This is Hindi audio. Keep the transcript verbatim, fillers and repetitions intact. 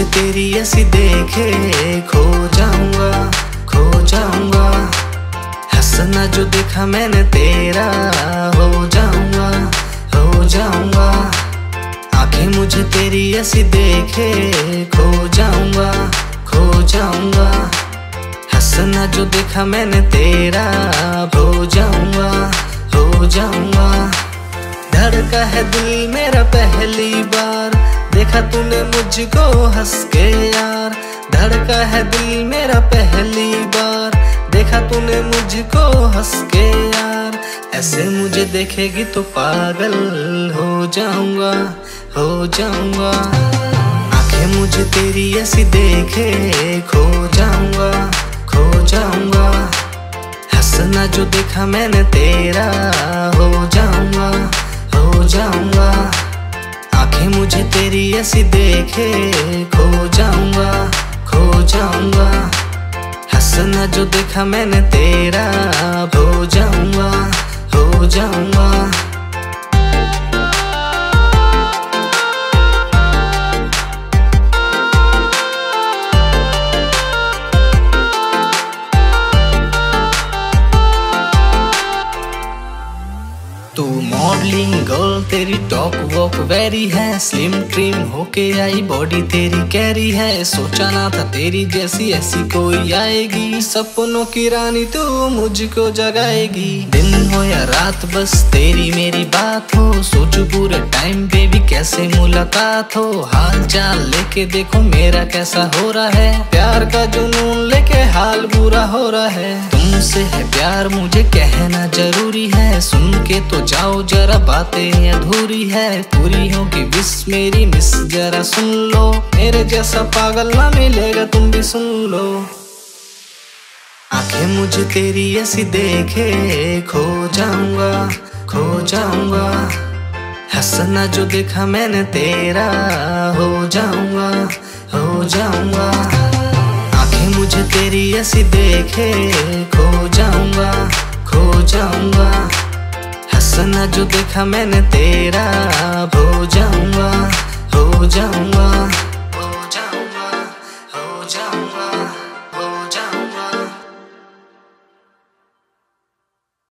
तुझे तेरी ऐसी देखे खो जाऊंगा खो जाऊंगा, हंसना जो देखा मैंने तेरा हो जाऊंगा हो जाऊंगा, आंखें मुझे तेरी ऐसी देखे खो जाऊंगा खो जाऊंगा, हंसना जो देखा मैंने तेरा हो जाऊंगा हो जाऊंगा। धड़का है दिल मेरा पहली बार देखा तूने मुझको हंस के यार, धड़का है दिल मेरा पहली बार देखा तूने मुझको हंस के यार, ऐसे मुझे देखेगी तो पागल हो जाऊंगा हो जाऊंगा, आंखें मुझे तेरी ऐसी देखे खो जाऊंगा खो जाऊंगा, हंसना जो देखा मैंने तेरा हो जाऊंगा हो जाऊंगा, आंखें मुझे तेरी ऐसी देखे खो जाऊंगा खो जाऊंगा, हंसना जो देखा मैंने तेरा हो जाऊंगा हो जाऊंगा। तू मॉडलिंग गर्ल तेरी टॉक वॉक वेरी है, स्लिम ट्रिम होके आई बॉडी तेरी कैरी है, सोचा ना था तेरी जैसी ऐसी कोई आएगी, सपनों की रानी तू मुझको जगाएगी, दिन हो या रात बस तेरी मेरी बात हो, सोचू पूरे टाइम बेबी कैसे मुलाकात हो, हाल चाल लेके देखो मेरा कैसा हो रहा है, प्यार का जुनून लेके हाल बुरा हो रहा है, तुमसे है प्यार मुझे कहना जरूरी है, सुन के तो जाओ जरा बातें अधूरी है, पूरी होगी विश मेरी मिस जरा सुन लो, मेरे जैसा पागल ना मिलेगा तुम भी सुन लो, आंखें मुझे तेरी ऐसी देखे खो जाऊंगा खो जाऊंगा, हंसना जो देखा मैंने तेरा हो जाऊंगा हो जाऊंगा, आंखें मुझे तेरी ऐसी देखे खो जाऊंगा खो जाऊंगा, हंसना जो देखा मैंने तेरा हो जाऊंगा हो जाऊंगा।